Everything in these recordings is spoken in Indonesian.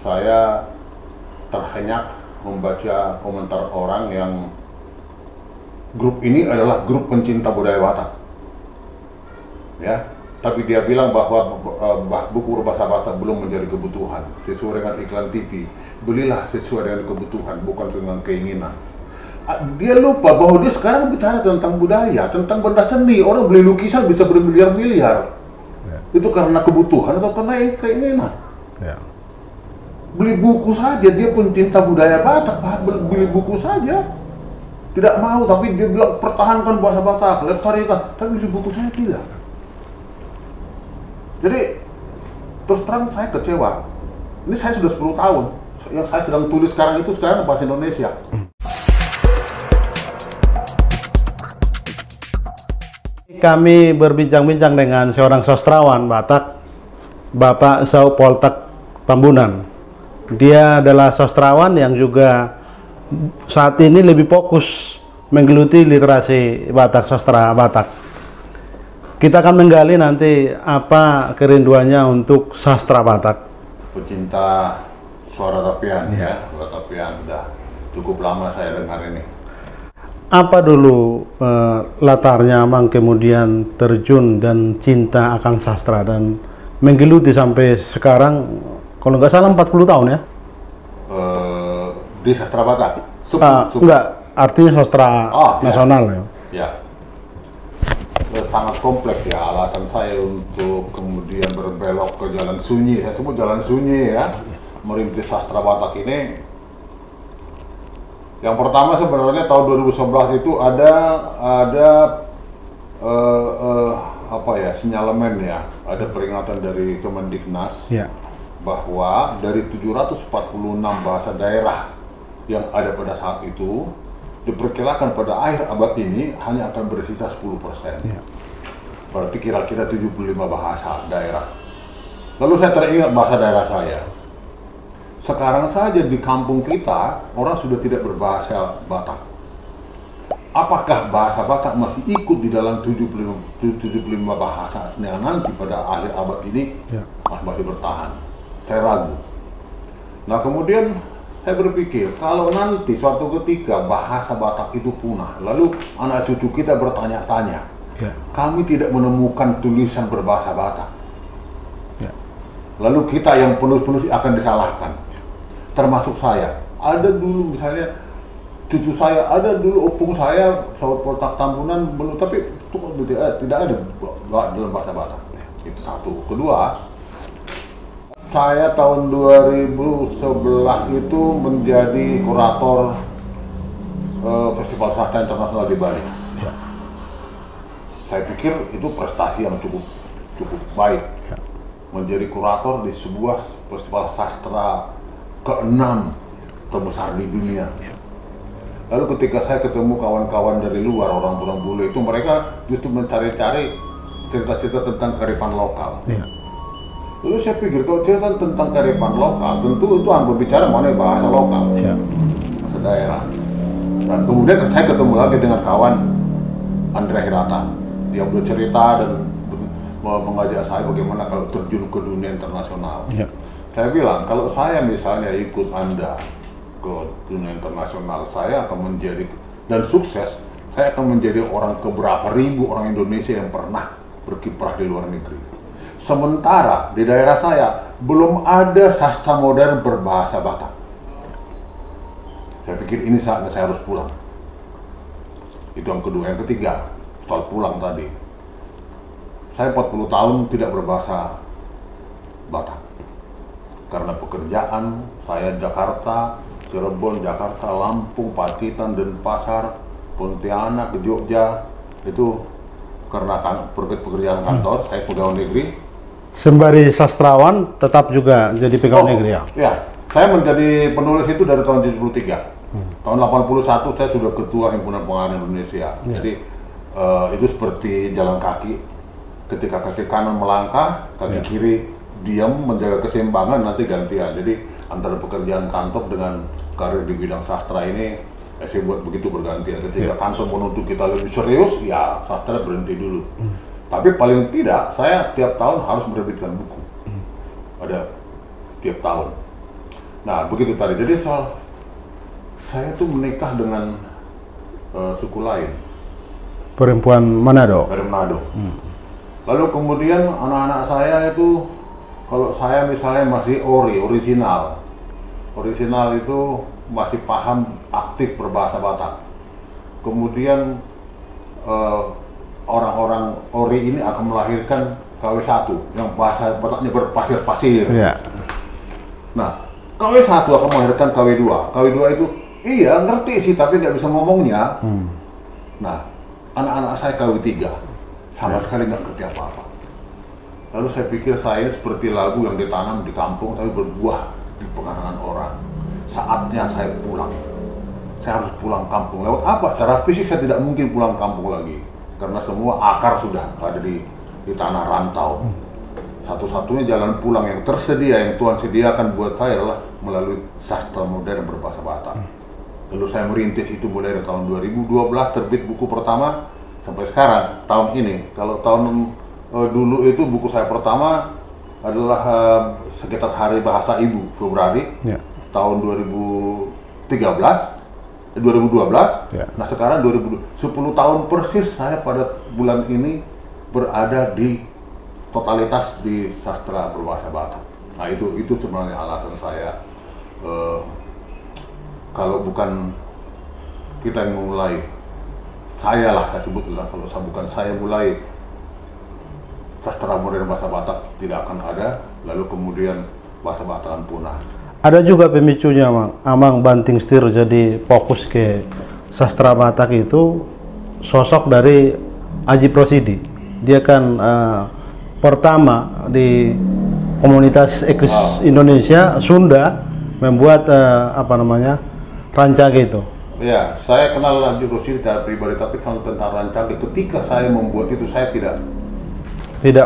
saya terhenyak membaca komentar orang yang grup ini adalah grup pencinta budaya Batak. Ya, tapi dia bilang bahwa buku berbahasa Batak belum menjadi kebutuhan sesuai dengan iklan TV. Belilah sesuai dengan kebutuhan, bukan dengan keinginan. Dia lupa bahwa dia sekarang bicara tentang budaya, tentang benda seni. Orang beli lukisan bisa bermiliar-miliar. Yeah. Itu karena kebutuhan atau karena keinginan. Yeah. Beli buku saja, dia pencinta budaya Batak, beli buku saja. Tidak mau, tapi dia bilang pertahankan bahasa Batak, lestarikan. Tapi beli buku saya tidak. Jadi, terus terang saya kecewa. Ini saya sudah 10 tahun. Yang saya sedang tulis sekarang itu sekarang bahasa Indonesia. Kami berbincang-bincang dengan seorang sastrawan Batak, Bapak Saut Poltak Tambunan. Dia adalah sastrawan yang juga saat ini lebih fokus menggeluti literasi Batak, sastra Batak. Kita akan menggali nanti apa kerinduannya untuk sastra Batak. Pecinta suara tapian ya, suara tapian sudah cukup lama saya dengar ini. Apa dulu latarnya Mang kemudian terjun dan cinta akan sastra dan menggeluti sampai sekarang, kalau nggak salah 40 tahun ya? Di sastra Batak? Enggak, artinya sastra nasional ya? Ya, sangat kompleks ya alasan saya untuk kemudian berbelok ke jalan sunyi, saya sebut jalan sunyi ya, merintis sastra Batak ini. Yang pertama sebenarnya tahun 2011 itu ada sinyalemen ya, ada peringatan dari Kemendiknas ya, bahwa dari 746 bahasa daerah yang ada pada saat itu diperkirakan pada akhir abad ini hanya akan bersisa 10%. Ya. Berarti kira-kira 75 bahasa daerah. Lalu saya teringat bahasa daerah saya. Sekarang saja di kampung kita, orang sudah tidak berbahasa Batak. Apakah bahasa Batak masih ikut di dalam 75 bahasa yang nanti pada akhir abad ini ya, masih bertahan? Saya ragu. Nah kemudian saya berpikir, kalau nanti suatu ketika bahasa Batak itu punah, lalu anak cucu kita bertanya-tanya, ya, kami tidak menemukan tulisan berbahasa Batak. Lalu kita yang penulis-penulis akan disalahkan, termasuk saya. Ada dulu misalnya cucu saya, ada dulu opung saya, Saut Poltak Tambunan, belum, tapi itu tidak ada dalam bahasa Batak. Itu satu. Kedua, saya tahun 2011 itu menjadi kurator Festival Sastra Internasional di Bali. Saya pikir itu prestasi yang cukup baik. Menjadi kurator di sebuah festival sastra ke-6 terbesar di dunia. Lalu ketika saya ketemu kawan-kawan dari luar, orang-orang bule itu, mereka justru mencari-cari cerita-cerita tentang kearifan lokal. Ya. Lalu saya pikir kalau cerita tentang kearifan lokal, tentu itu akan berbicara mengenai bahasa lokal, ya, bahasa daerah. Dan kemudian saya ketemu lagi dengan kawan Andrea Hirata. Dia bercerita dan mengajak saya bagaimana kalau terjun ke dunia internasional. Ya. Saya bilang, kalau saya misalnya ikut Anda ke dunia internasional, saya akan menjadi, dan sukses, saya akan menjadi orang keberapa ribu orang Indonesia yang pernah berkiprah di luar negeri. Sementara di daerah saya, belum ada sastra modern berbahasa Batak. Saya pikir ini saatnya saya harus pulang. Itu yang kedua. Yang ketiga, soal pulang tadi. Saya 40 tahun tidak berbahasa Batak karena pekerjaan saya, Jakarta, Cirebon, Jakarta, Lampung, Pacitan, Denpasar, Pontianak, ke Jogja, itu karena pekerjaan kantor. Saya pegawai negeri. Sembari sastrawan tetap juga jadi pegawai negeri ya? Ya, saya menjadi penulis itu dari tahun 73. Tahun 81 saya sudah ketua Himpunan Pengarang Indonesia. Jadi itu seperti jalan kaki. Ketika kaki kanan melangkah, kaki kiri diam menjaga keseimbangan, nanti gantian. Jadi antara pekerjaan kantor dengan karir di bidang sastra ini saya buat begitu bergantian. Ketika kantor menuntut kita lebih serius, ya sastra berhenti dulu. Tapi paling tidak saya tiap tahun harus menerbitkan buku. Ada tiap tahun. Nah, begitu tadi. Jadi soal saya tuh menikah dengan suku lain. Perempuan Manado? Dari Manado. Lalu kemudian anak-anak saya itu, kalau saya misalnya masih orisinal. Orisinal itu masih paham aktif berbahasa Batak. Kemudian orang-orang ori ini akan melahirkan KW1 yang bahasa Bataknya berpasir-pasir. Yeah. Nah, KW1 akan melahirkan KW2. KW2 itu iya ngerti sih tapi nggak bisa ngomongnya. Nah, anak-anak saya KW3 sama sekali nggak ngerti apa-apa. Lalu saya pikir saya seperti lagu yang ditanam di kampung tapi berbuah di pekarangan orang. Saatnya saya pulang. Saya harus pulang kampung. Lewat apa? Secara fisik saya tidak mungkin pulang kampung lagi. Karena semua akar sudah ada di tanah rantau. Satu-satunya jalan pulang yang tersedia, yang Tuhan sediakan buat saya adalah melalui sastra modern berbahasa Batak. Lalu saya merintis itu mulai dari tahun 2012, terbit buku pertama sampai sekarang, tahun ini. Kalau tahun dulu itu buku saya pertama adalah sekitar Hari Bahasa Ibu, Februari, tahun 2012. Nah sekarang 10 tahun persis saya pada bulan ini berada di totalitas di sastra berbahasa Batak. Nah itu sebenarnya alasan saya kalau bukan kita yang memulai, kalau bukan saya mulai sastra modern bahasa Batak tidak akan ada, lalu kemudian bahasa Batak akan punah. Ada juga pemicunya, Amang Banting Setir jadi fokus ke sastra Batak itu sosok dari Ajip Rosidi. Dia kan pertama di komunitas Indonesia Sunda membuat Rancagé itu. Ya, saya kenal Ajip Rosidi secara pribadi, tapi kalau tentang Rancagé ketika saya membuat itu saya tidak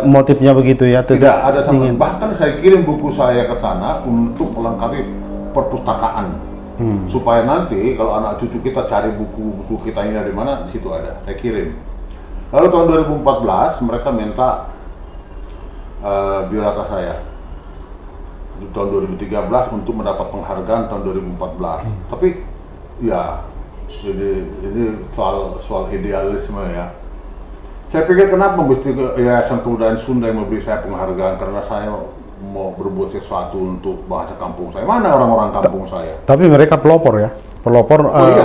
motifnya begitu ya, tidak ada sama. Bahkan saya kirim buku saya ke sana untuk melengkapi perpustakaan supaya nanti kalau anak cucu kita cari buku-buku kita ini dari mana, situ ada, saya kirim. Lalu tahun 2014 mereka minta biodata saya tahun 2013 untuk mendapat penghargaan tahun 2014. Tapi ya jadi soal idealisme ya. Saya pikir kenapa mesti Yayasan Kebudayaan Sunda yang memberi saya penghargaan, karena saya mau berbuat sesuatu untuk bahasa kampung saya. Mana orang-orang kampung saya? Tapi mereka pelopor ya,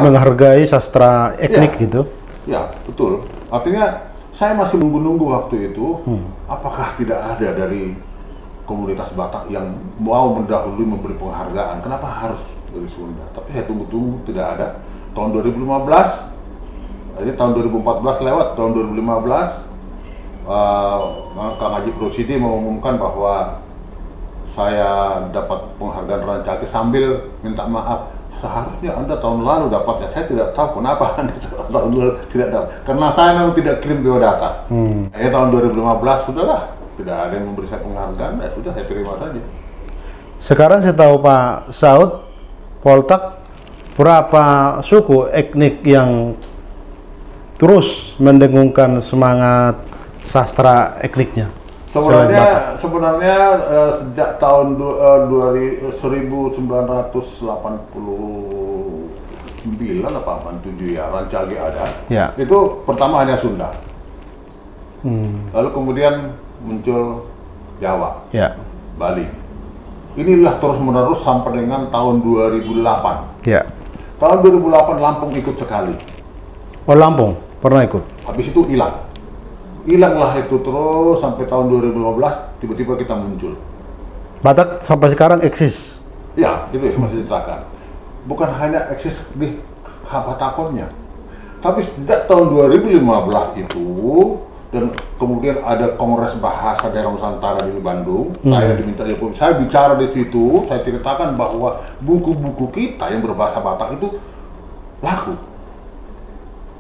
menghargai sastra etnik gitu. Ya betul. Artinya saya masih menunggu waktu itu, apakah tidak ada dari komunitas Batak yang mau mendahului memberi penghargaan? Kenapa harus dari Sunda? Tapi saya tunggu-tunggu tidak ada. Tahun 2015. Jadi tahun 2014 lewat, tahun 2015 Kang Ajip Rosidi mengumumkan bahwa saya dapat penghargaan Rancagé sambil minta maaf. Seharusnya Anda tahun lalu dapatnya, saya tidak tahu kenapa Anda tahun lalu tidak dapat. Karena saya memang tidak kirim biodata. Akhirnya tahun 2015 sudahlah, tidak ada yang memberi saya penghargaan, ya sudah saya terima saja. Sekarang saya tahu Pak Saut Poltak, berapa suku etnik yang terus mendengungkan semangat sastra etniknya? Sebenarnya sejak tahun 1989 apa 87 ya, Rancagé ada. Ya. Itu pertama hanya Sunda. Lalu kemudian muncul Jawa, Bali. Inilah terus-menerus sampai dengan tahun 2008. Ya. Tahun 2008 Lampung ikut sekali. Oh, Lampung? Pernah ikut. Habis itu hilanglah itu terus sampai tahun 2015 tiba-tiba kita muncul. Batak sampai sekarang eksis. Ya, itu masih diterapkan. Bukan hanya eksis di Batakonnya, tapi sejak tahun 2015 itu dan kemudian ada Kongres Bahasa Daerah Nusantara di Bandung. Saya diminta Jokowi. Saya bicara di situ. Saya ceritakan bahwa buku-buku kita yang berbahasa Batak itu laku.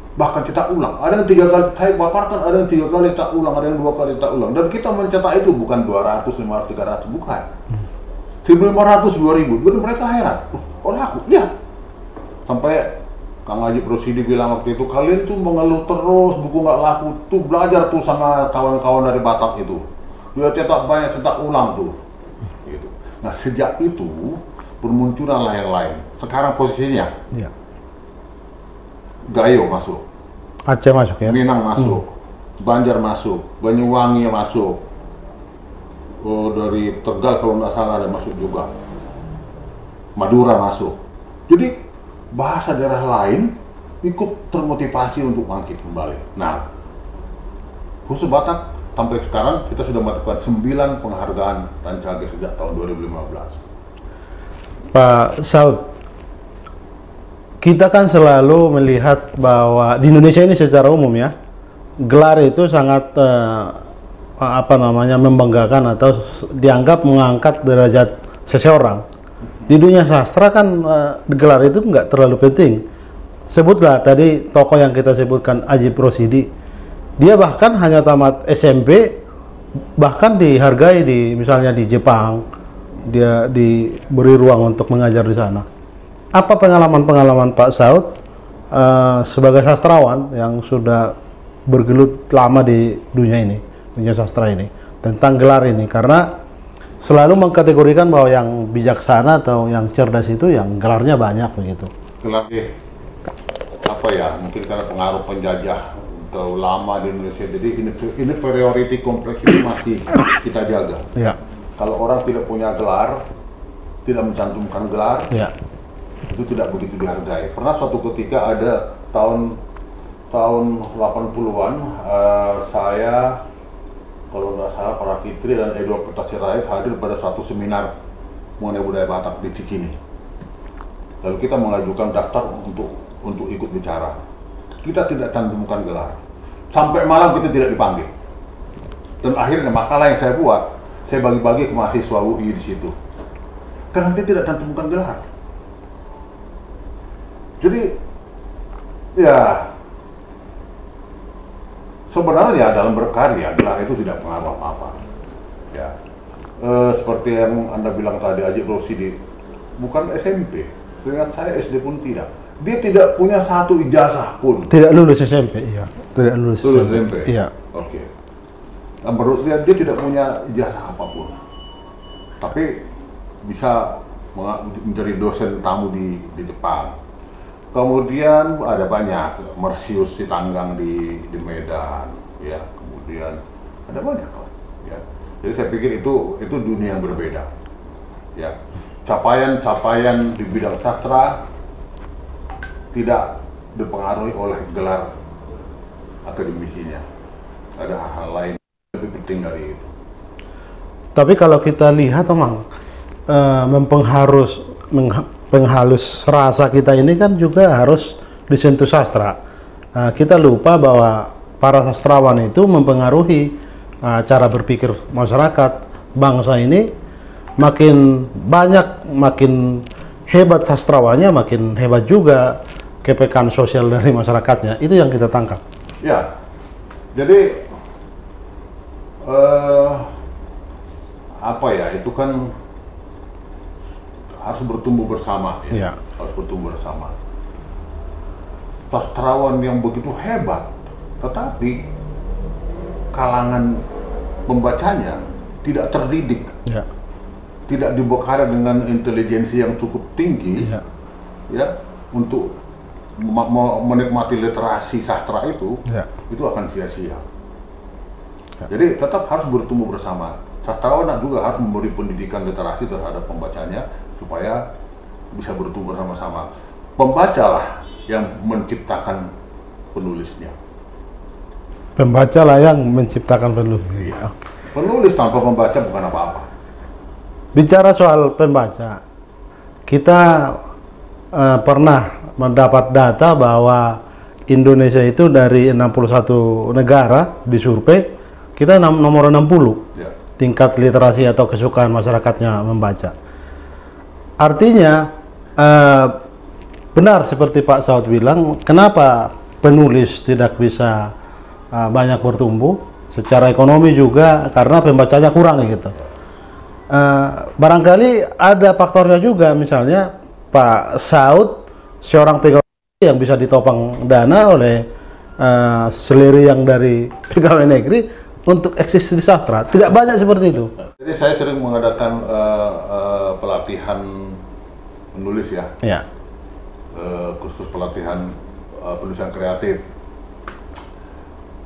Bahkan cetak ulang, ada yang 3 kali saya paparkan, ada yang 3 kali cetak ulang, ada yang 2 kali cetak ulang, dan kita mencetak itu bukan 200, 500, 300, bukan 1.500, 2.000, dan mereka heran, oh laku, iya. Sampai Kang Ajip Rosidi bilang waktu itu, kalian cuma ngeluh terus, buku nggak laku, tuh belajar tuh sama kawan-kawan dari Batak itu, dia cetak banyak, cetak ulang tuh gitu. Nah sejak itu bermunculanlah yang lain. Sekarang posisinya ya. Gayo masuk, Aceh masuk ya, Minang masuk, Banjar masuk, Banyuwangi masuk, dari Tegal kalau nggak salah ada masuk juga, Madura masuk. Jadi bahasa daerah lain ikut termotivasi untuk bangkit kembali. Nah, khusus Batak sampai sekarang kita sudah mendapatkan 9 penghargaan Rancagé sejak tahun 2015. Pak Saut, kita kan selalu melihat bahwa di Indonesia ini secara umum ya, gelar itu sangat membanggakan atau dianggap mengangkat derajat seseorang. Di dunia sastra kan gelar itu nggak terlalu penting. Sebutlah tadi tokoh yang kita sebutkan, Ajip Rosidi. Dia bahkan hanya tamat SMP, bahkan dihargai di misalnya di Jepang, dia diberi ruang untuk mengajar di sana. Apa pengalaman-pengalaman Pak Saut sebagai sastrawan yang sudah bergelut lama di dunia ini, dunia sastra ini, tentang gelar ini? Karena selalu mengkategorikan bahwa yang bijaksana atau yang cerdas itu yang gelarnya banyak begitu. Gelar apa ya? Mungkin karena pengaruh penjajah atau lama di Indonesia, jadi inferiority kompleks itu masih kita jaga. Ya. Kalau orang tidak punya gelar, tidak mencantumkan gelar, ya, itu tidak begitu dihargai. Pernah suatu ketika ada tahun 80-an, saya kalau nggak salah para Fitri dan Edo Petasiraet hadir pada suatu seminar mengenai budaya Batak di Cikini. Lalu kita mengajukan daftar untuk ikut bicara. Kita tidak cantumkan gelar. Sampai malam kita tidak dipanggil. Dan akhirnya makalah yang saya buat, saya bagi-bagi ke mahasiswa UI di situ. Karena dia tidak cantumkan gelar. Jadi, ya, sebenarnya dalam berkarya, gelar itu tidak pengaruh apa-apa. Ya. Seperti yang Anda bilang tadi, Ajip Rosidi, bukan SMP. Seingat saya SD pun tidak. Dia tidak punya satu ijazah pun. Tidak lulus SMP, iya. Tidak lulus SMP. Iya. Oke. Nah, menurut dia tidak punya ijazah apapun. Tapi bisa menjadi dosen tamu di Jepang. Kemudian ada banyak, Mersius Sitanggang di Medan, ya. Kemudian ada banyak kok, ya. Jadi saya pikir itu dunia yang berbeda. Ya. Capaian-capaian di bidang sastra tidak dipengaruhi oleh gelar akademisinya. Ada hal-hal lain lebih penting dari itu. Tapi kalau kita lihat memang penghalus rasa kita ini kan juga harus disentuh sastra. Kita lupa bahwa para sastrawan itu mempengaruhi cara berpikir masyarakat bangsa ini. Makin banyak, makin hebat sastrawannya, makin hebat juga kepekaan sosial dari masyarakatnya. Itu yang kita tangkap. Ya, jadi itu kan harus bertumbuh bersama. Ya. Harus bertumbuh bersama. Sastrawan yang begitu hebat, tetapi kalangan pembacanya tidak terdidik. Ya. Tidak dibekali dengan intelijensi yang cukup tinggi, ya, untuk menikmati literasi sastra itu, ya, itu akan sia-sia. Ya. Jadi tetap harus bertumbuh bersama. Sastrawan juga harus memberi pendidikan literasi terhadap pembacanya supaya bisa bertumbuh bersama-sama. Pembacalah yang menciptakan penulisnya. Pembacalah yang menciptakan penulisnya. Ya. Penulis tanpa pembaca bukan apa-apa. Bicara soal pembaca, kita pernah mendapat data bahwa Indonesia itu dari 61 negara disurvei, kita nomor 60 ya, tingkat literasi atau kesukaan masyarakatnya membaca. Artinya benar seperti Pak Saut bilang, kenapa penulis tidak bisa banyak bertumbuh secara ekonomi juga karena pembacanya kurang gitu. Barangkali ada faktornya juga, misalnya Pak Saut seorang pegawai yang bisa ditopang dana oleh seleri yang dari pegawai negeri untuk eksis di sastra. Tidak banyak seperti itu. Jadi saya sering mengadakan pelatihan menulis ya, kursus pelatihan penulisan kreatif.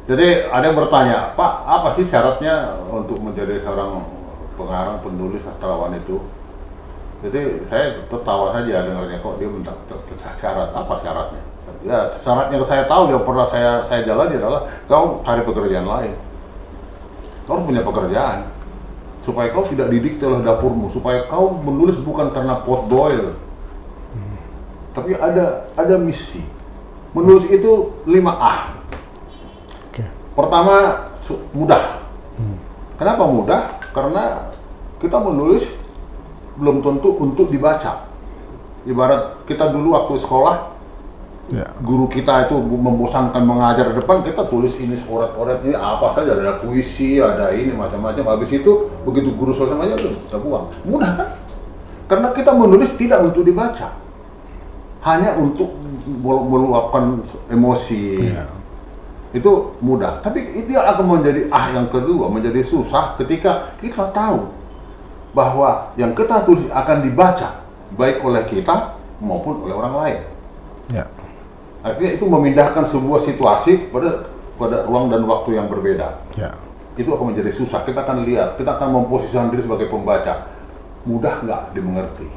Jadi ada yang bertanya, Pak, apa sih syaratnya untuk menjadi seorang pengarang, penulis, sastrawan itu? Jadi saya tertawa saja dengarnya, kok dia minta syarat, apa syaratnya? Ya, syaratnya saya tahu, yang pernah saya jalani adalah kau cari pekerjaan lain. Kau harus punya pekerjaan supaya kau tidak didikte oleh dapurmu, supaya kau menulis bukan karena pot boil, tapi ada misi. Menulis itu 5A. Pertama, mudah. Kenapa mudah? Karena kita menulis belum tentu untuk dibaca. Ibarat kita dulu waktu sekolah, guru kita itu membosankan mengajar di depan, kita tulis ini orat-orat, ini apa saja, ada puisi, ada ini, macam-macam. Habis itu, begitu guru selesai aja, kita buang. Mudah kan? Karena kita menulis tidak untuk dibaca. Hanya untuk meluapkan emosi. Itu mudah, tapi itu akan menjadi yang kedua, menjadi susah ketika kita tahu bahwa yang kita tulis akan dibaca baik oleh kita maupun oleh orang lain. Artinya itu memindahkan sebuah situasi pada ruang dan waktu yang berbeda. Itu akan menjadi susah, kita akan lihat, kita akan memposisikan diri sebagai pembaca. Mudah nggak dimengerti?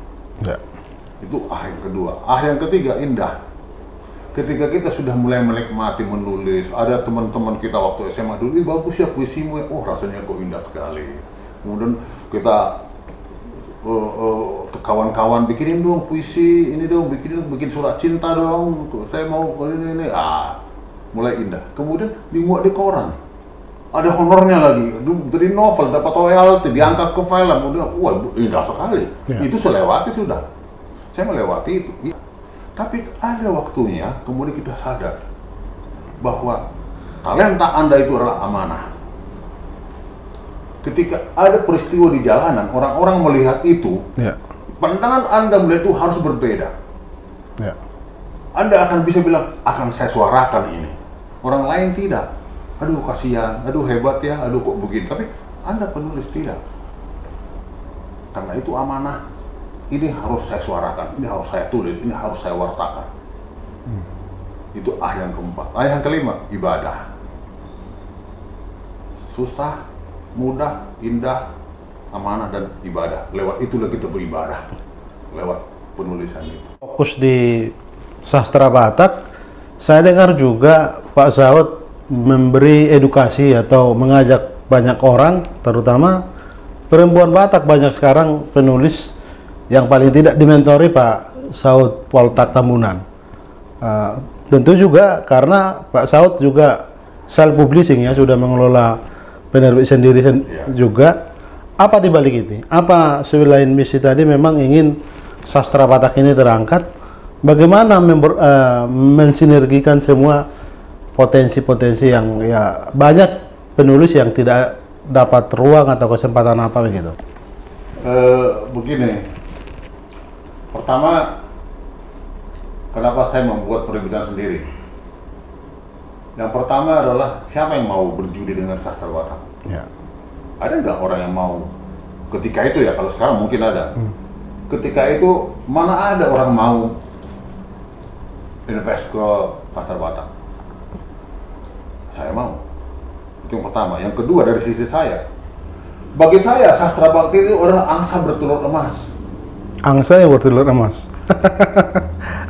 Itu yang kedua. Yang ketiga, indah. Ketika kita sudah mulai menikmati menulis, ada teman-teman kita waktu SMA dulu, "Ih, bagus ya puisimu, oh rasanya kok indah sekali." Kemudian kita kawan-kawan bikinin dong puisi, ini dong bikin surat cinta dong, saya mau ini. Mulai indah. Kemudian dimuat di koran, ada honornya lagi, dari novel dapat royalti, diangkat ke film, udah, wah indah sekali. Itu selewati sudah, saya melewati itu. Tapi ada waktunya, kemudian kita sadar bahwa talenta Anda itu adalah amanah. Ketika ada peristiwa di jalanan, orang-orang melihat itu, pandangan Anda melihat itu harus berbeda. Anda akan bisa bilang, akan saya suarakan ini. Orang lain tidak. Aduh kasihan, aduh hebat ya, aduh kok begini. Tapi Anda penulis tidak. Karena itu amanah. Ini harus saya suarakan, ini harus saya tulis, ini harus saya wartakan. Itu yang keempat. Yang kelima, ibadah. Susah, mudah, indah, amanah, dan ibadah. Lewat itulah kita beribadah, lewat penulisan itu. Fokus di sastra Batak, saya dengar juga Pak Saut memberi edukasi atau mengajak banyak orang, terutama perempuan Batak, banyak sekarang penulis yang paling tidak dimentori Pak Saut Poltak Tambunan. Tentu juga karena Pak Saut juga self publishing ya, sudah mengelola penerbit sendiri juga. Apa dibalik ini? Apa selain misi tadi memang ingin sastra Batak ini terangkat? Bagaimana mensinergikan semua potensi-potensi yang ya banyak penulis yang tidak dapat ruang atau kesempatan apa begitu? Begini. Pertama, kenapa saya membuat penerbitan sendiri? Yang pertama adalah siapa yang mau berjudi dengan sastra Batak? Ada nggak orang yang mau? Ketika itu ya, kalau sekarang mungkin ada. Ketika itu mana ada orang mau invest ke sastra Batak? Saya mau. Itu yang pertama. Yang kedua dari sisi saya, bagi saya sastra Batak itu adalah angsa bertelur emas. Angsa yang bertelur emas.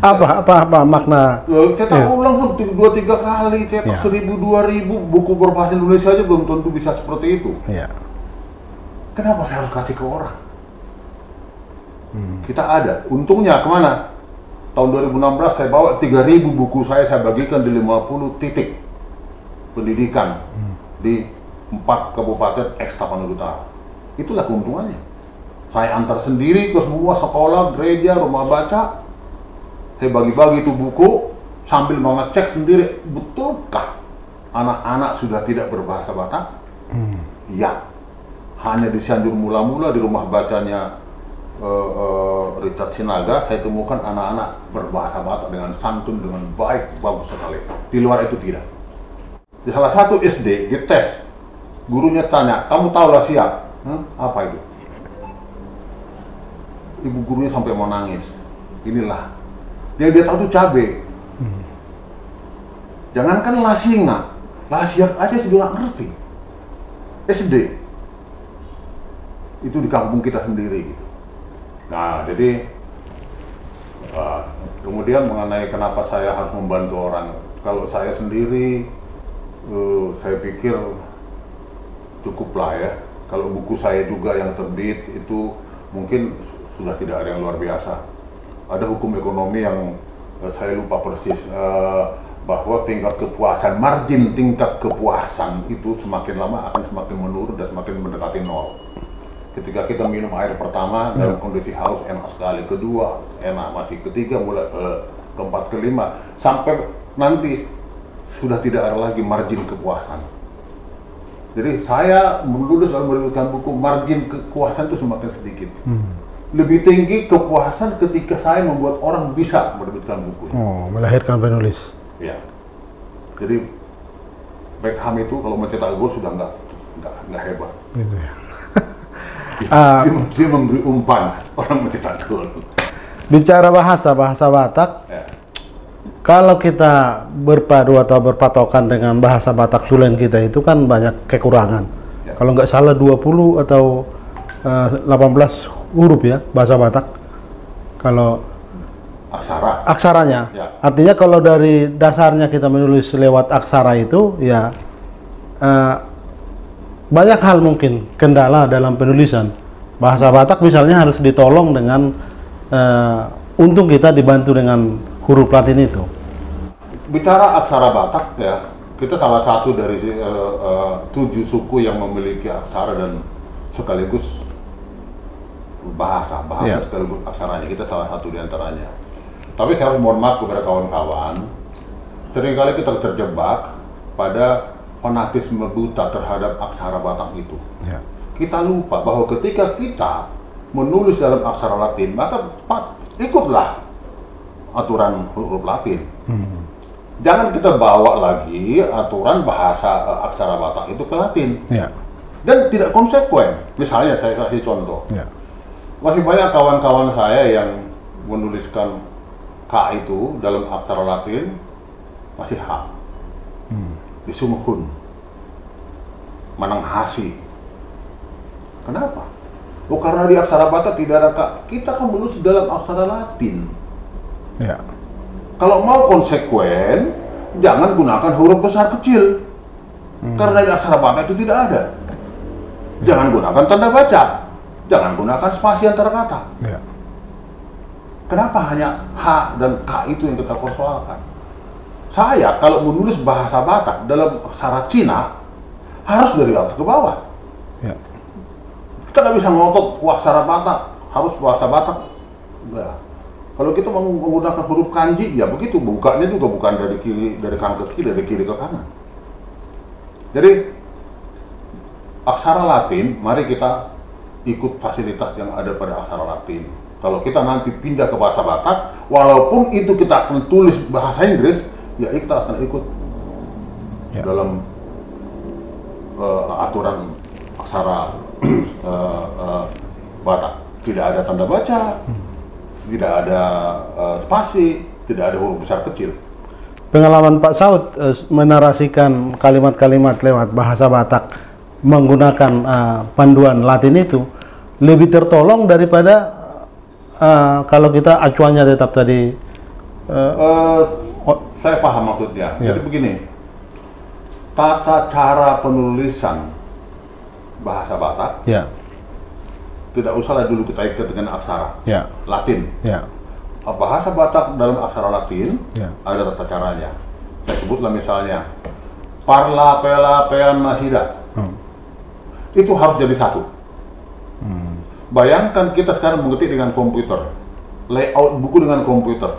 Apa makna? Cetak ulang 2-3 kali, cetak 1000-2000 buku berbahasa Indonesia aja belum tentu bisa seperti itu. Kenapa saya harus kasih ke orang? Kita ada. Untungnya kemana? Tahun 2016 saya bawa 3000 buku saya bagikan di 50 titik pendidikan di 4 kabupaten eks-Tapanuli Utara. Itulah keuntungannya. Saya antar sendiri ke semua sekolah, gereja, rumah baca. Saya bagi-bagi itu buku sambil mama cek sendiri, betulkah anak-anak sudah tidak berbahasa Batak? Iya. Hanya di Cianjur mula-mula di rumah bacanya Richard Sinaga, saya temukan anak-anak berbahasa Batak dengan santun, dengan baik, bagus sekali. Di luar itu tidak. Di salah satu SD dites, gurunya tanya, kamu tahu siap? Apa itu? Ibu gurunya sampai mau nangis. inilah. Dia tahu tuh cabai. Jangankan lasinga, lasiak aja sih dia nggak ngerti. SD itu di kampung kita sendiri gitu. Nah, jadi kemudian mengenai kenapa saya harus membantu orang, kalau saya sendiri saya pikir cukuplah ya. Kalau buku saya juga yang terbit itu mungkin sudah tidak ada yang luar biasa. Ada hukum ekonomi yang saya lupa persis. Bahwa tingkat kepuasan, margin tingkat kepuasan itu semakin lama akan semakin menurun dan semakin mendekati nol. Ketika kita minum air pertama dalam kondisi haus enak sekali, kedua enak, masih ketiga mulai keempat kelima sampai nanti sudah tidak ada lagi margin kepuasan. Jadi saya menulis dan menerbitkan buku, margin kepuasan itu semakin sedikit. Lebih tinggi kepuasan ketika saya membuat orang bisa menerbitkan buku. Oh, melahirkan penulis. Ya, jadi Beckham itu kalau mencetak gol sudah nggak hebat. Gitu ya. Dia memberi umpan orang mencetak gol. Bicara bahasa Batak, ya. Kalau kita berpadu atau berpatokan dengan bahasa Batak tulen kita itu kan banyak kekurangan. Ya. Kalau nggak salah 20 atau 18 huruf ya bahasa Batak. Kalau aksaranya, ya. Artinya kalau dari dasarnya kita menulis lewat aksara itu ya banyak hal mungkin kendala dalam penulisan bahasa Batak, misalnya harus ditolong dengan untung kita dibantu dengan huruf Latin itu. Bicara aksara Batak ya, kita salah satu dari 7 suku yang memiliki aksara dan sekaligus bahasa ya. Sekaligus aksaranya, kita salah satu diantaranya. Tapi saya harus mohon maaf kepada kawan-kawan, seringkali kita terjebak pada fanatisme buta terhadap aksara Batak itu. Ya. Kita lupa bahwa ketika kita menulis dalam aksara Latin, maka ikutlah aturan huruf Latin. Jangan kita bawa lagi aturan bahasa aksara Batak itu ke Latin. Ya. Dan tidak konsekuen. Misalnya saya kasih contoh. Ya. Masih banyak kawan-kawan saya yang menuliskan K itu dalam aksara Latin masih H. Disumuhun, Mananghasi. Kenapa? Oh, karena di aksara Batak tidak ada K. Kita kan menulis dalam aksara Latin. Ya. Kalau mau konsekuen, jangan gunakan huruf besar kecil. Karena di aksara Batak itu tidak ada. Ya. Jangan gunakan tanda baca. Jangan gunakan spasi antara kata. Ya. Kenapa hanya H dan K itu yang kita persoalkan? Saya kalau menulis bahasa Batak dalam aksara Cina harus dari atas ke bawah. Ya. Kita nggak bisa ngotot aksara Batak harus bahasa Batak. Nah, kalau kita menggunakan huruf kanji ya begitu, bukanya juga bukan dari kiri, dari kanan ke kiri, dari kiri ke kanan. Jadi aksara Latin, mari kita ikut fasilitas yang ada pada aksara Latin. Kalau kita nanti pindah ke bahasa Batak, walaupun itu kita akan tulis bahasa Inggris, ya kita akan ikut ya. Dalam aturan aksara Batak. Tidak ada tanda baca, tidak ada spasi, tidak ada huruf besar kecil. Pengalaman Pak Saut menarasikan kalimat-kalimat lewat bahasa Batak menggunakan panduan Latin itu lebih tertolong daripada kalau kita acuannya tetap tadi saya paham maksudnya. Jadi begini, tata cara penulisan bahasa Batak tidak usahlah dulu kita ikut dengan aksara Latin. Bahasa Batak dalam aksara Latin ada tata caranya. Saya sebutlah misalnya parla pela pean nasida, itu harus jadi satu. Bayangkan kita sekarang mengetik dengan komputer, layout buku dengan komputer,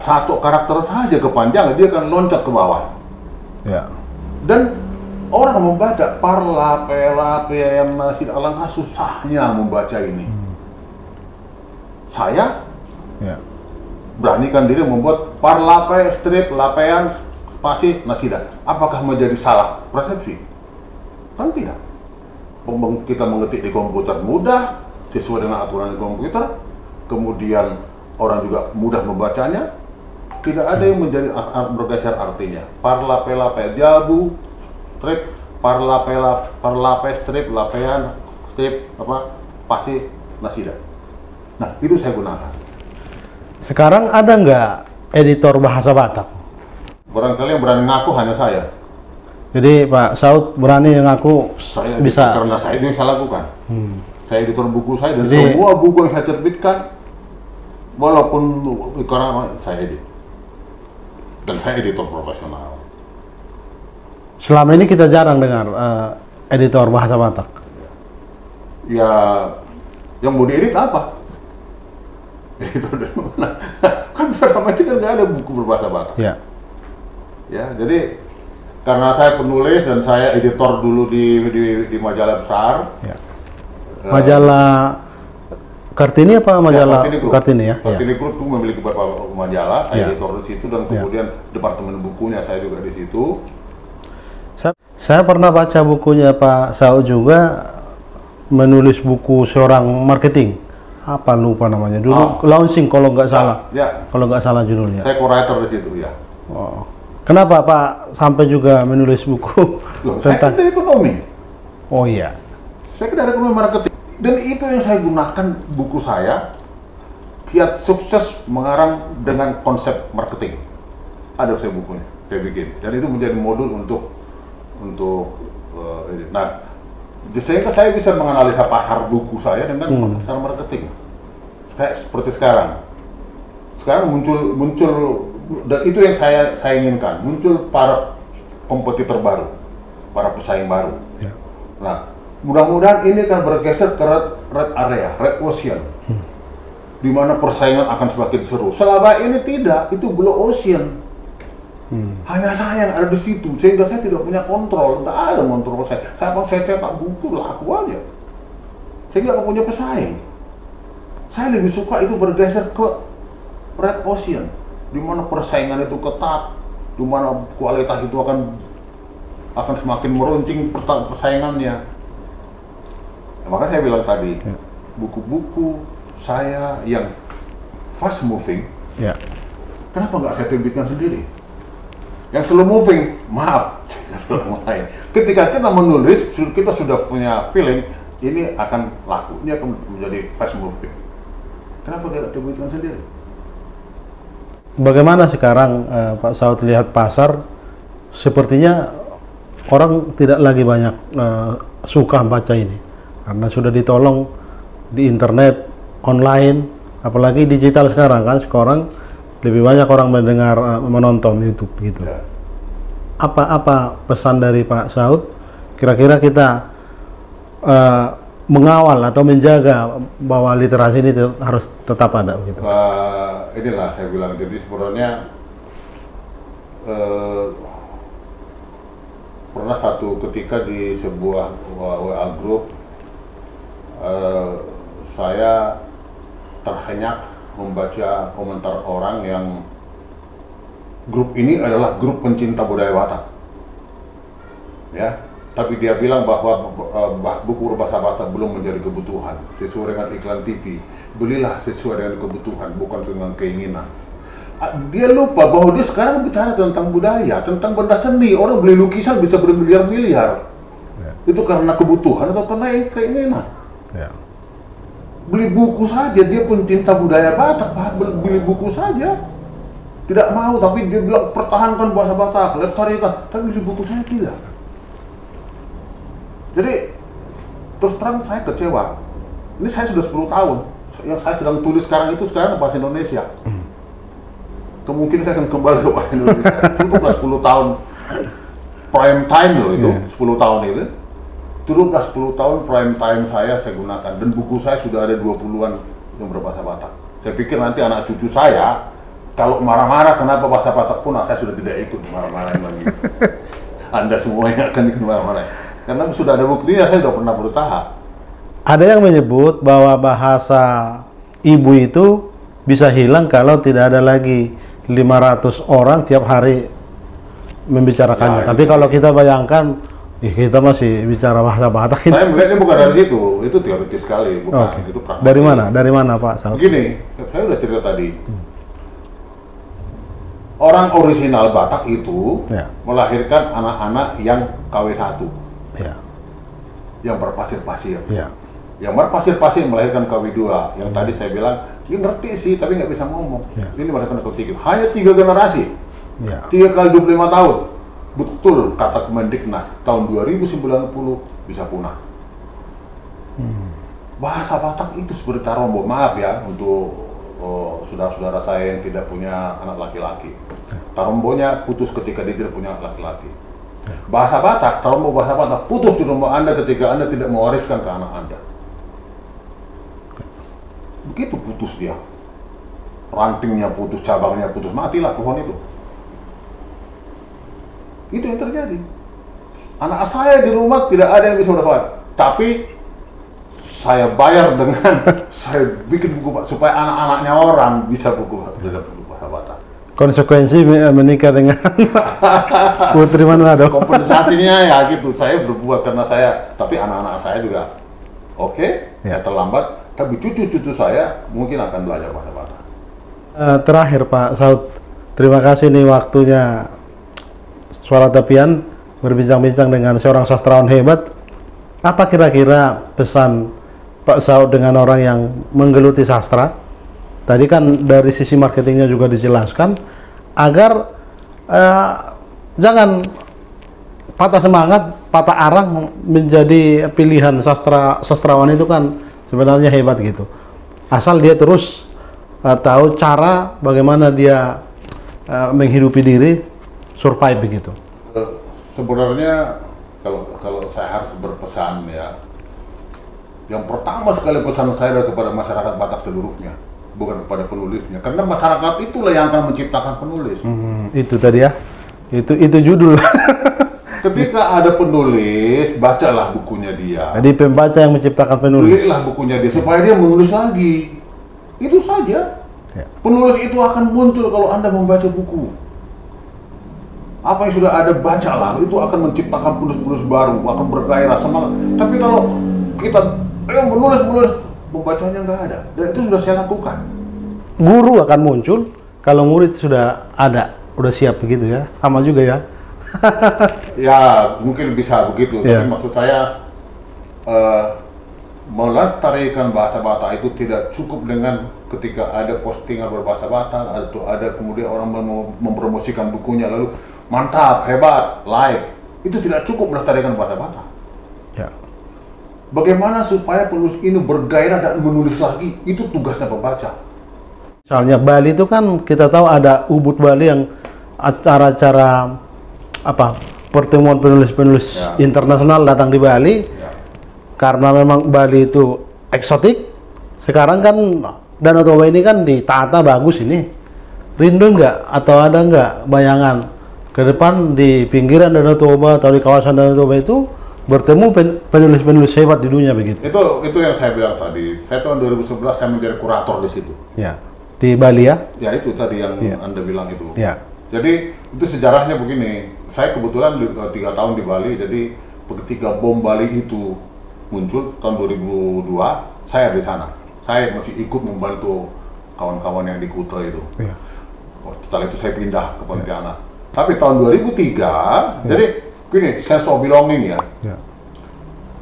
satu karakter saja kepanjangan dia akan loncat ke bawah. Dan orang membaca parla pela pem nasir, alangkah susahnya membaca ini. Saya beranikan diri membuat parla pe strip lapean spasi nasida. Apakah menjadi salah persepsi? Kan tidak. Kita mengetik di komputer mudah sesuai dengan aturan di komputer, kemudian orang juga mudah membacanya, tidak ada yang menjadi bergeser artinya. Parlapelape jabu strip, parlape strip, lapean strip, apa pasti nasida. Nah itu saya gunakan. Sekarang ada nggak editor bahasa Batak? Barangkali yang berani ngaku hanya saya. Jadi Pak Saut berani ngaku saya bisa karena saya itu yang saya lakukan. Saya editor buku saya dan jadi, semua buku yang saya terbitkan, walaupun karena saya edit. Dan saya editor profesional. Selama ini kita jarang dengar editor bahasa Batak. Ya, yang mau diedit apa? Editor dari mana? Kan pertama itu kan nggak ada buku berbahasa Batak. Ya. Ya, jadi karena saya penulis dan saya editor dulu di majalah besar. Ya. Majalah Kartini apa majalah ya, Kartini ya? Kartini Group itu memiliki beberapa majalah, saya editor di situ dan kemudian departemen bukunya saya juga di situ. Saya pernah baca bukunya Pak Saut juga menulis buku seorang marketing. Apa lupa namanya? Dulu launching kalau nggak salah. Ya. Kalau nggak salah judulnya. Saya co-writer di situ ya. Oh. Kenapa Pak sampai juga menulis buku tentang ekonomi? Oh iya. Saya kira ekonomi marketing. Dan itu yang saya gunakan buku saya, Kiat Sukses Mengarang dengan Konsep Marketing. Ada saya bukunya, saya bikin. Dan itu menjadi modul untuk nah, sehingga saya bisa menganalisa pasar buku saya dengan pasar marketing. Kayak seperti sekarang. Sekarang muncul dan itu yang saya inginkan, muncul para kompetitor baru, para pesaing baru. Ya. Nah, mudah-mudahan ini akan bergeser ke red area, red ocean, di mana persaingan akan semakin seru. Selama ini tidak, itu blue ocean. Hanya saya yang ada di situ, sehingga saya tidak punya kontrol, nggak ada kontrol saya. Saya cetak buku, laku aja. Saya nggak punya pesaing. Saya lebih suka itu bergeser ke red ocean, di mana persaingan itu ketat, di mana kualitas itu akan semakin meruncing persaingannya. Makanya saya bilang tadi, buku-buku saya yang fast moving, kenapa nggak saya terbitkan sendiri? Yang slow moving, maaf, saya sudah mulai. Ketika kita menulis, kita sudah punya feeling, ini akan laku, ini akan menjadi fast moving. Kenapa nggak terbitkan sendiri? Bagaimana sekarang Pak Saut lihat pasar, sepertinya orang tidak lagi banyak suka baca ini. Karena sudah ditolong di internet, online, apalagi digital sekarang kan, sekarang lebih banyak orang menonton YouTube gitu. Apa-apa pesan dari Pak Saut? Kira-kira kita mengawal atau menjaga bahwa literasi ini harus tetap ada gitu. Inilah saya bilang, jadi sebenarnya pernah satu ketika di sebuah WA group saya terhenyak membaca komentar orang yang grup ini adalah grup pencinta budaya Batak, ya. Tapi dia bilang bahwa buku berbahasa Batak belum menjadi kebutuhan sesuai dengan iklan TV. Belilah sesuai dengan kebutuhan, bukan sesuai dengan keinginan. Dia lupa bahwa dia sekarang bicara tentang budaya, tentang benda seni. Orang beli lukisan bisa bermiliar-miliar. Itu karena kebutuhan atau karena keinginan? Ya. Beli buku saja, dia pencinta budaya Batak, beli buku saja. Tidak mau, tapi dia bilang pertahankan bahasa Batak, lestarikan, tapi beli buku saya tidak. Jadi, terus terang saya kecewa. Ini saya sudah 10 tahun, yang saya sedang tulis sekarang itu sekarang bahasa Indonesia. Kemungkinan saya akan kembali ke bahasa Indonesia, cukuplah 10 tahun. Prime time loh itu, 10 tahun itu. Teruslah 10 tahun prime time saya gunakan, dan buku saya sudah ada 20-an yang berbahasa Batak. Saya pikir nanti anak cucu saya kalau marah-marah kenapa bahasa Batak punah, saya sudah tidak ikut marah-marah lagi. Anda semuanya akan ikut marah-marah karena sudah ada buktinya, saya sudah pernah berusaha. Ada yang menyebut bahwa bahasa ibu itu bisa hilang kalau tidak ada lagi 500 orang tiap hari membicarakannya, tapi kalau kita bayangkan Ya, kita masih bicara bahasa Batak. Saya melihatnya bukan dari situ, itu teoritis sekali, bukan okay. Itu praktis. Dari mana? Dari mana, Pak Saut? Begini, saya udah cerita tadi. Orang orisinal Batak itu melahirkan anak-anak yang KW1, yang berpasir-pasir, yang berpasir-pasir melahirkan KW2, yang tadi saya bilang, dia ngerti sih tapi nggak bisa ngomong, ini melahirkan KW3, hanya 3 generasi, 3 kali 25 tahun, betul kata Kemendiknas, tahun 2090 bisa punah. Bahasa Batak itu seperti tarombo, maaf ya untuk saudara-saudara saya yang tidak punya anak laki-laki. Tarombonya putus ketika dia tidak punya anak laki-laki. Bahasa Batak, tarombo bahasa Batak putus di rumah Anda ketika Anda tidak mewariskan ke anak Anda. Begitu putus dia. Rantingnya putus, cabangnya putus, matilah pohon itu. Itu yang terjadi. Anak saya di rumah tidak ada yang bisa berbuat. Tapi saya bayar dengan saya bikin buku Pak supaya anak-anaknya orang bisa buku bahasa Batak. Konsekuensi menikah dengan Putri Manado. Kompensasinya ya gitu. Saya berbuat karena saya, tapi anak-anak saya juga ya terlambat. Tapi cucu-cucu saya mungkin akan belajar bahasa Batak. Terakhir Pak Saut, terima kasih nih waktunya Suara Tepian berbincang-bincang dengan seorang sastrawan hebat. Apa kira-kira pesan Pak Saut dengan orang yang menggeluti sastra? Tadi kan dari sisi marketingnya juga dijelaskan agar jangan patah semangat, patah arang menjadi pilihan sastrawan itu kan sebenarnya hebat gitu. Asal dia terus tahu cara bagaimana dia menghidupi diri, survive begitu. Sebenarnya kalau saya harus berpesan ya. Yang pertama sekali pesan saya adalah kepada masyarakat Batak seluruhnya, bukan kepada penulisnya. Karena masyarakat itulah yang akan menciptakan penulis. Itu tadi ya, itu judul. Ketika ada penulis, bacalah bukunya dia. Jadi pembaca yang menciptakan penulis. Belilah bukunya dia supaya dia menulis lagi. Itu saja. Ya. Penulis itu akan muncul kalau Anda membaca buku. Apa yang sudah ada, bacalah. Itu akan menciptakan penulis-penulis baru, akan bergairah semangat. Tapi kalau kita menulis, membacanya nggak ada. Dan itu sudah saya lakukan. Guru akan muncul kalau murid sudah ada, udah siap begitu ya. Sama juga ya. Ya mungkin bisa begitu. Tapi maksud saya melestarikan bahasa Batak itu tidak cukup dengan ketika ada postingan berbahasa Batak atau ada kemudian orang mempromosikan bukunya lalu mantap, hebat, like. Itu tidak cukup melestarikan bahasa Batak. Ya. Bagaimana supaya penulis ini bergairah dan menulis lagi, itu tugasnya pembaca. Misalnya Bali itu kan kita tahu ada Ubud Bali yang acara-acara pertemuan penulis-penulis internasional datang di Bali. Karena memang Bali itu eksotik. Sekarang kan Danau Toba ini kan ditata bagus ini. Rindu nggak atau ada nggak bayangan ke depan di pinggiran Danau Toba atau di kawasan Danau Toba itu bertemu penulis-penulis hebat di dunia begitu. Itu yang saya bilang tadi. Saya tahun 2011 saya menjadi kurator di situ. Ya. Di Bali ya? Ya itu tadi yang Anda bilang itu. Ya. Jadi itu sejarahnya begini. Saya kebetulan 3 tahun di Bali. Jadi ketika bom Bali itu muncul tahun 2002, saya di sana. Saya masih ikut membantu kawan-kawan yang di Kuta itu. Ya. Setelah itu saya pindah ke Pontianak. Tapi tahun 2003, jadi gini, sense of belonging ya.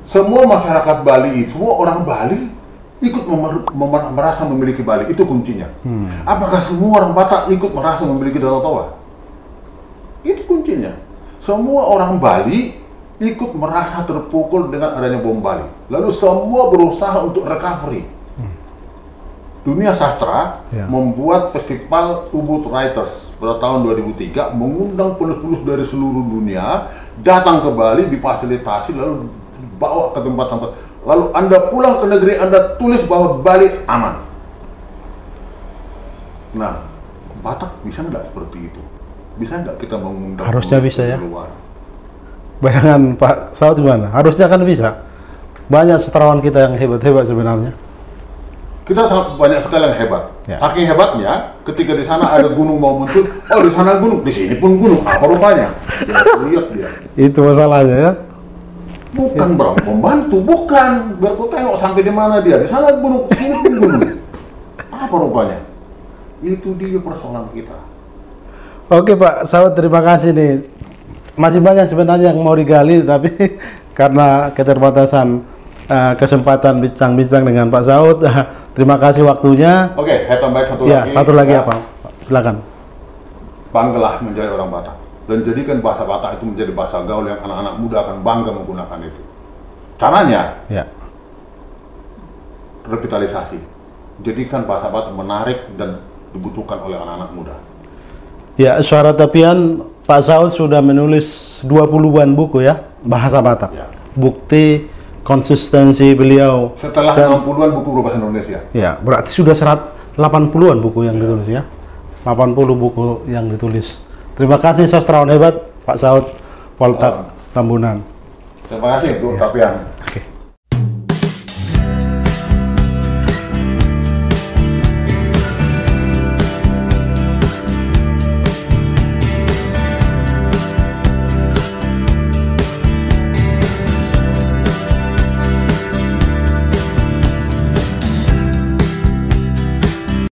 Semua masyarakat Bali, semua orang Bali ikut merasa memiliki Bali, itu kuncinya. Apakah semua orang Batak ikut merasa memiliki Danau Toba? Itu kuncinya. Semua orang Bali ikut merasa terpukul dengan adanya bom Bali. Lalu semua berusaha untuk recovery. Dunia sastra membuat festival Ubud Writers pada tahun 2003 mengundang penulis-penulis dari seluruh dunia datang ke Bali, difasilitasi lalu bawa ke tempat-tempat. Lalu Anda pulang ke negeri Anda, tulis bahwa Bali aman. Nah, Batak bisa nggak seperti itu? Bisa nggak kita mengundang? Harusnya bisa ya. Luar? Bayangan Pak Saut gimana? Harusnya kan bisa. Banyak sastrawan kita yang hebat-hebat sebenarnya. Kita sangat banyak sekali yang hebat. Saking hebatnya, ketika di sana ada gunung mau muncul, oh di sana gunung, di sini pun gunung, apa rupanya? Lihat dia. Itu masalahnya ya. Bukan berang pembantu, bukan. Biar ku tengok sampai di mana dia. Di sana gunung, di sini pun gunung. Apa rupanya? Itu dia persoalan kita. Oke Pak Saut, terima kasih nih. Masih banyak sebenarnya yang mau digali, tapi karena keterbatasan kesempatan bincang-bincang dengan Pak Saut, terima kasih waktunya. Oke, saya tambah satu lagi apa? Silakan. Banggalah menjadi orang Batak dan jadikan bahasa Batak itu menjadi bahasa gaul yang anak-anak muda akan bangga menggunakan itu. Caranya, revitalisasi. Jadikan bahasa Batak menarik dan dibutuhkan oleh anak-anak muda. Ya, Suara Tepian, Pak Saut sudah menulis 20-an buku ya, bahasa Batak. Ya. Bukti konsistensi beliau. Setelah 60-an buku berbahasa Indonesia. Ya, berarti sudah 80-an buku yang ditulis ya. 80 buku yang ditulis. Terima kasih sastrawan hebat Pak Saut Poltak Tambunan. Terima kasih Bu Tapian.